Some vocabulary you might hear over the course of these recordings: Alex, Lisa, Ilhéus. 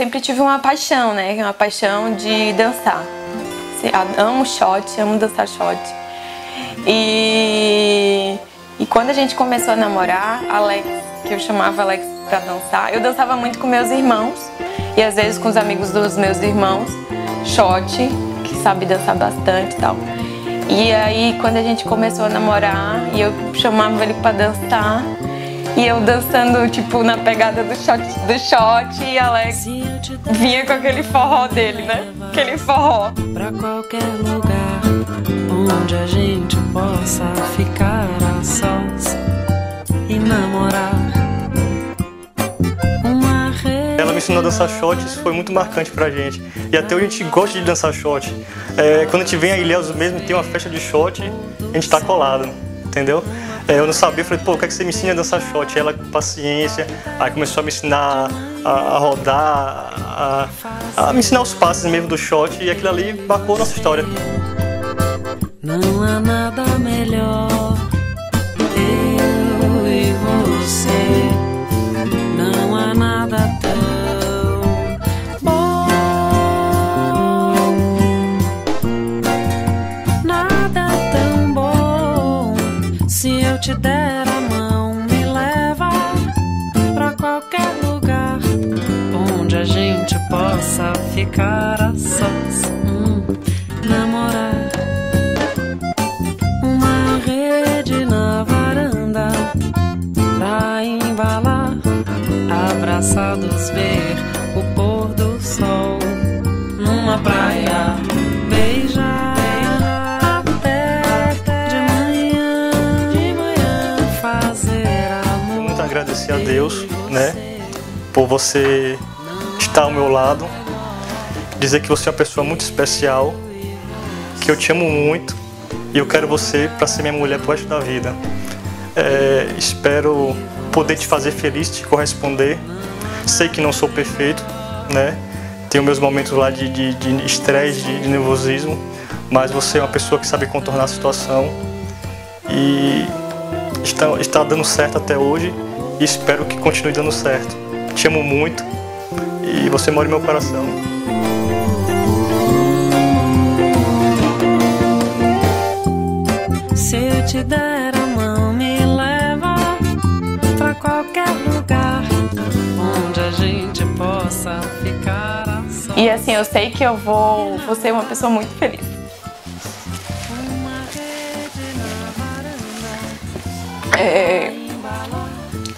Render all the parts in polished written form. sempre tive uma paixão, né? Uma paixão de dançar. Amo shot, amo dançar shot. E quando a gente começou a namorar, Alex, que eu chamava Alex pra dançar, eu dançava muito com meus irmãos e às vezes com os amigos dos meus irmãos, shot, que sabe dançar bastante e tal. E aí quando a gente começou a namorar e eu chamava ele pra dançar, e eu dançando tipo na pegada do shot e Alex vinha com aquele forró dele, né? Aquele forró. Pra qualquer lugar onde a gente possa ficar a sós e namorar. Ela me ensinou a dançar shot, isso foi muito marcante pra gente. E até hoje a gente gosta de dançar shot. Quando a gente vem a Ilhéus mesmo, tem uma festa de shot, a gente tá colado, entendeu? Eu não sabia, falei, pô, o que é que você me ensina a dançar shot? Ela, com paciência, aí começou a me ensinar a rodar, a me ensinar os passos mesmo do shot, e aquilo ali marcou nossa história. Não há nada melhor, eu e você, não há nada tão bom, nada tão bom. Se eu te der a mão, me leva pra qualquer lugar onde a gente possa ficar a sós, namorar. Abraçados ver o pôr do sol numa praia, beijar até de manhã fazer amor. Muito agradecer a Deus, né, por você estar ao meu lado, dizer que você é uma pessoa muito especial, que eu te amo muito e eu quero você para ser minha mulher pro resto da vida. Espero poder te fazer feliz, te corresponder. Sei que não sou perfeito, né? Tenho meus momentos lá de estresse, de nervosismo, mas você é uma pessoa que sabe contornar a situação e está dando certo até hoje e espero que continue dando certo. Te amo muito e você mora em meu coração. Se eu te der a mão, me leva pra qualquer lugar onde a gente possa ficar a sós. E assim, eu sei que eu vou ser uma pessoa muito feliz.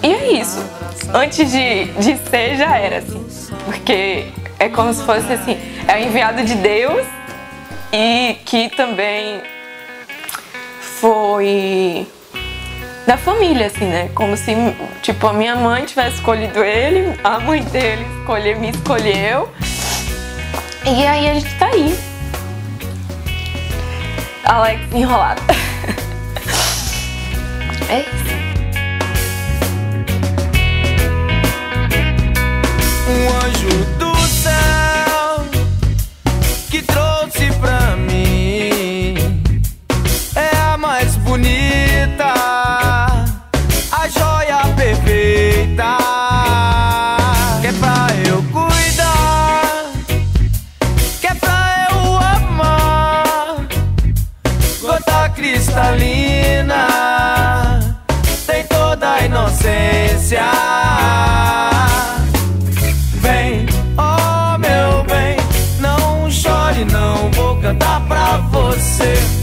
E é isso. Antes de ser, já era assim. Porque é como se fosse assim, é o enviado de Deus e que também foi da família, assim, né? Como se, tipo, a minha mãe tivesse escolhido ele, a mãe dele me escolheu. E aí a gente tá aí. Alex enrolada. É isso. Um anjo do céu que trouxe pra mim. Cristalina, tem toda a inocência. Vem, oh meu bem, não chore, não vou cantar pra você.